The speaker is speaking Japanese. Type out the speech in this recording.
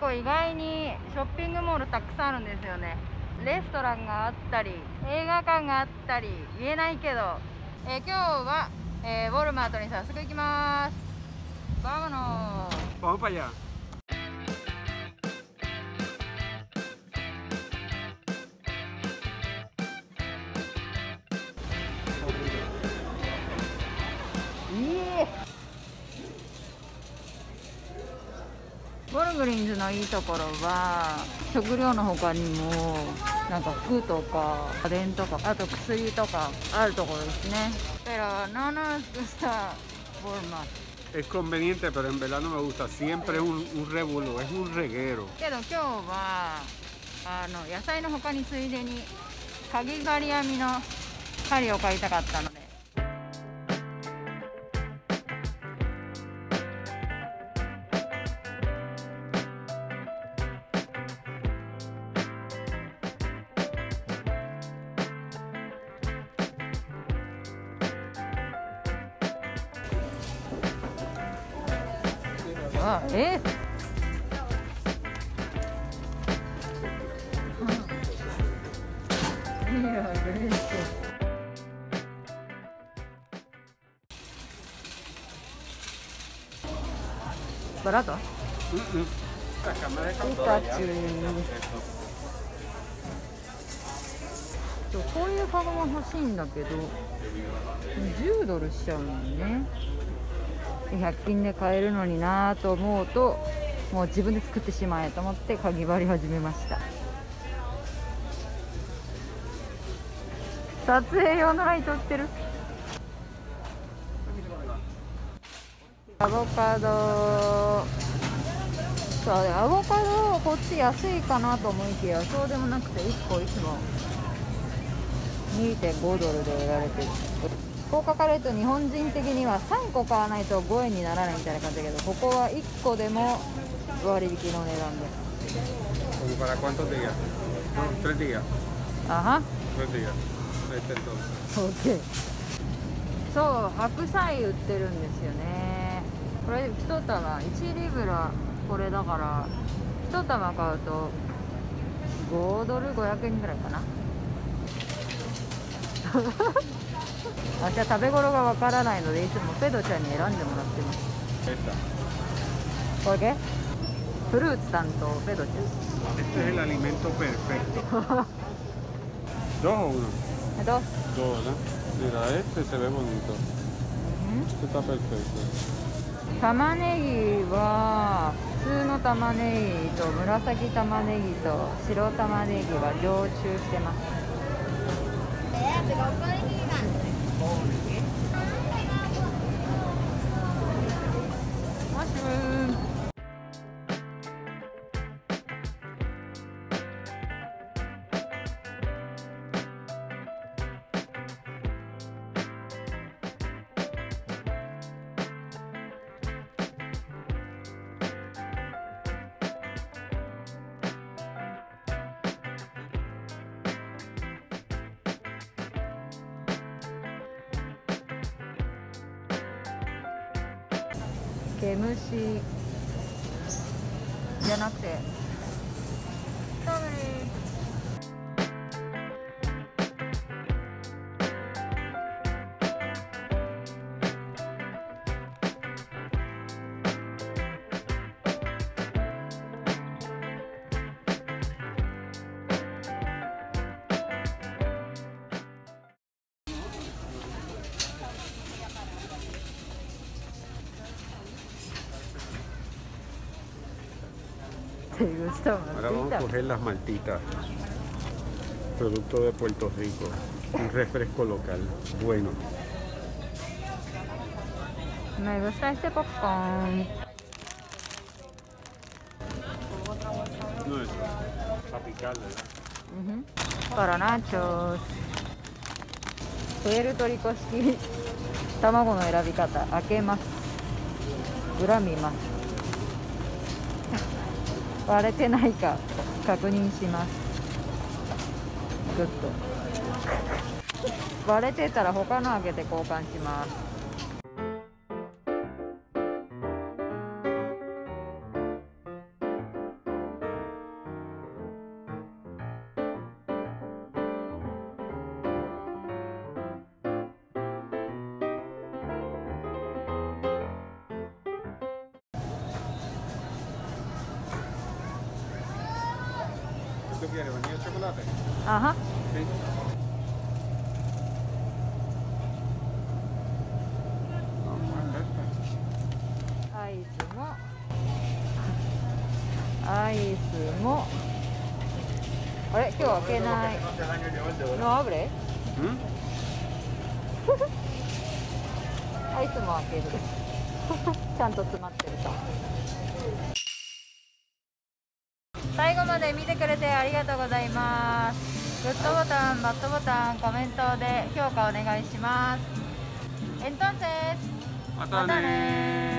コ意外にショッピングモールたくさんあるんですよね。レストランがあったり映画館があったり、言えないけど、今日は、ウォルマートに早速行きます。バーノーバーパイヤ。ボルグリンズのいいところは、食料の他にもなんか服とか家電とか、あと薬とかあるところですね。Pero no nos gusta Walmart. Es conveniente, pero en verdad no me gusta. Siempre un revuelo, es un reguero. けど今日は野菜の他についでにかぎ針編みの針を買いたかったので。¿Barato? Acá me dejan todo allá.こういうカゴも欲しいんだけど、$10しちゃうのね。100均で買えるのになぁと思うと、もう自分で作ってしまえと思ってかぎ針始めました。撮影用のライト売ってる。アボカド、アボカドこっち安いかなと思いきや、そうでもなくて、1個いつも$2.5で売られてる。こう書かれると日本人的には3個買わないと5円にならないみたいな感じだけど、ここは1個でも割引の値段です。そう、白菜売ってるんですよね。これ1玉1リブラ、これだから1玉買うと$5、500円ぐらいかな。私は食べ頃がわからないので、いつもペドちゃんに選んでもらってます。これフルーツ担当ペドちゃん。Mira, este se ve bonito. Este está perfecto. 玉ねぎは普通の玉ねぎと紫玉ねぎと白玉ねぎが常駐してます。マッシュルーム。毛虫じゃなくてタブレー。Ahora vamos a coger las maltitas, producto de Puerto Rico, un refresco local, bueno. Me gusta este popcorn. No es para picarle, ¿verdad? Para nachos. Puerto Rico式卵の選び方、開けます、裏見ます、割れてないか確認します。グッと割れてたら他の開けて交換します。¿Tú quieres vainilla de chocolate? Ajá. Sí. Aismo.あれ、今日は開けない。No abre.あ、いつも開ける。ちゃんと詰まってると。最後まで見てくれてありがとうございます。グッドボタン、バッドボタン、コメントで評価お願いします。Entonces、またねー。